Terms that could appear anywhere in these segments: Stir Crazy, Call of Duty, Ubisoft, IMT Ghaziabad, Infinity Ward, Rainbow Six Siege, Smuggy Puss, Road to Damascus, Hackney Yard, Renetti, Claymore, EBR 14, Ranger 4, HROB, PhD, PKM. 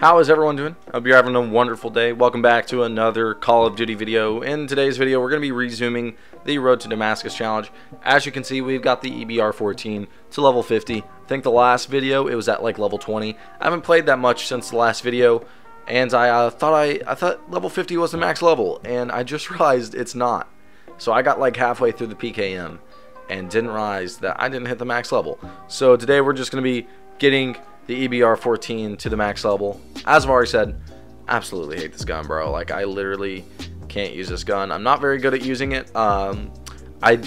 How is everyone doing? I hope you're having a wonderful day. Welcome back to another Call of Duty video. In today's video, we're going to be resuming the Road to Damascus challenge. As you can see, we've got the EBR 14 to level 50. I think the last video, it was at like level 20. I haven't played that much since the last video, and I thought level 50 was the max level, and I just realized it's not. So I got like halfway through the PKM and didn't realize that I didn't hit the max level. So today we're just going to be getting the EBR 14 to the max level. As I've already said, absolutely hate this gun, bro. Like, I literally can't use this gun. I'm not very good at using it. I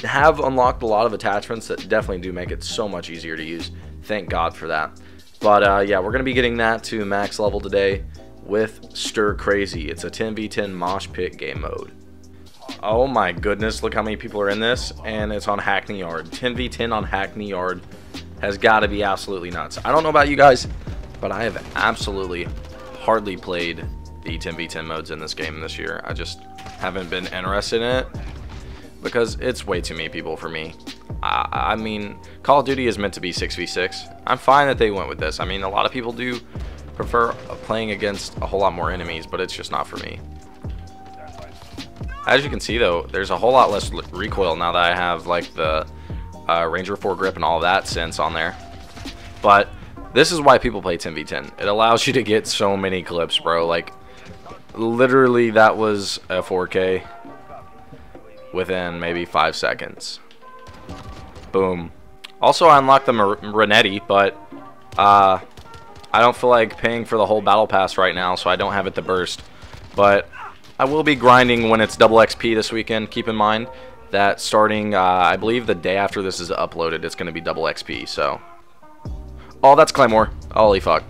have unlocked a lot of attachments that definitely do make it so much easier to use. Thank God for that. But yeah, we're gonna be getting that to max level today with Stir Crazy. It's a 10v10 mosh pit game mode. Oh my goodness, look how many people are in this, and it's on Hackney Yard. 10v10 on Hackney Yard has got to be absolutely nuts. I don't know about you guys, but I have absolutely hardly played the 10v10 modes in this game this year. I just haven't been interested in it because it's way too many people for me. I mean, Call of Duty is meant to be 6v6. I'm fine that they went with this. I mean, a lot of people do prefer playing against a whole lot more enemies, but it's just not for me. As you can see, though, there's a whole lot less recoil now that I have, like, the Ranger 4 grip and all that sense on there. But this is why people play 10v10. It allows you to get so many clips, bro. Like, literally, that was a 4K within maybe 5 seconds. Boom. Also, I unlocked the Renetti, but I don't feel like paying for the whole battle pass right now, so I don't have it to burst. But I will be grinding when it's double XP this weekend. Keep in mind that starting, I believe the day after this is uploaded, it's going to be double XP, so. Oh, that's Claymore. Holy fuck.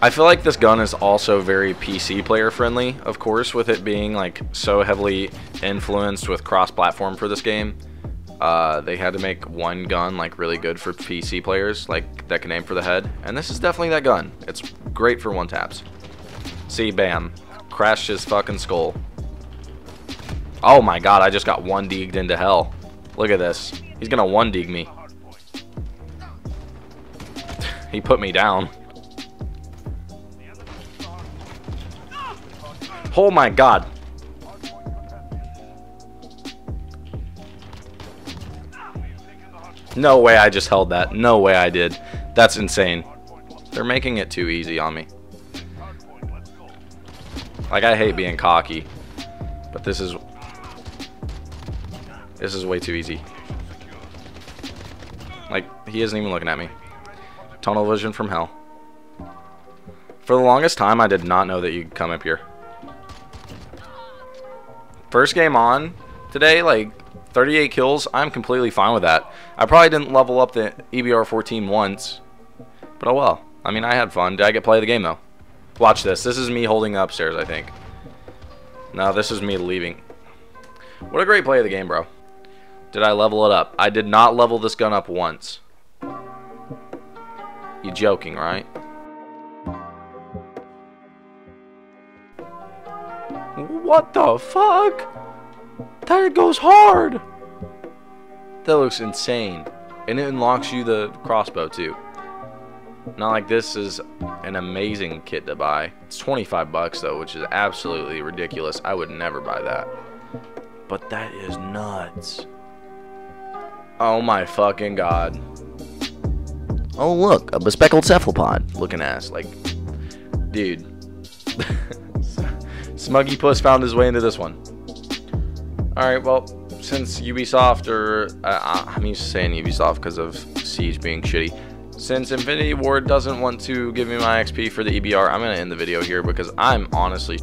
I feel like this gun is also very PC player friendly, of course, with it being like so heavily influenced with cross-platform for this game. They had to make one gun like really good for PC players, like that can aim for the head. And this is definitely that gun. It's great for one taps. See, bam. Crashed his fucking skull. Oh my god, I just got one deeged into hell. Look at this. He's gonna one deeg me. He put me down. Oh my god. No way I just held that. No way I did. That's insane. They're making it too easy on me. Like, I hate being cocky, but this is way too easy. Like, he isn't even looking at me. Tunnel vision from hell. For the longest time, I did not know that you could come up here. First game on today, like 38 kills. I'm completely fine with that. I probably didn't level up the EBR 14 once, but oh well. I mean, I had fun. Did I get to play the game though? Watch this. This is me holding upstairs, I think. No, this is me leaving. What a great play of the game, bro. Did I level it up? I did not level this gun up once. You joking, right? What the fuck? That goes hard. That looks insane. And it unlocks you the crossbow, too. Not like this is an amazing kit to buy. It's 25 bucks, though, which is absolutely ridiculous. I would never buy that. But that is nuts. Oh my fucking god. Oh look, a bespeckled cephalopod looking ass. Like, dude. Smuggy Puss found his way into this one. Alright, well, since Ubisoft, or I'm used to saying Ubisoft because of Siege being shitty. Since Infinity Ward doesn't want to give me my XP for the EBR, I'm going to end the video here because I'm honestly...